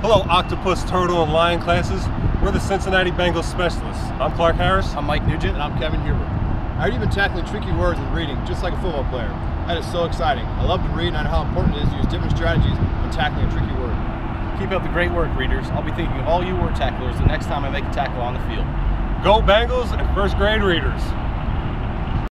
Hello, Octopus, Turtle, and Lion classes. We're the Cincinnati Bengals specialists. I'm Clark Harris. I'm Mike Nugent. And I'm Kevin Huber. I already been tackling tricky words and reading, just like a football player. That is so exciting. I love to read, and I know how important it is to use different strategies when tackling a tricky word. Keep up the great work, readers. I'll be thinking of all you word tacklers the next time I make a tackle on the field. Go Bengals and first grade readers.